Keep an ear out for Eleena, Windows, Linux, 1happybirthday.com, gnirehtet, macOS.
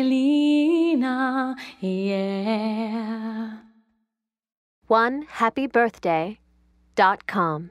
Eleena, yeah. 1happybirthday.com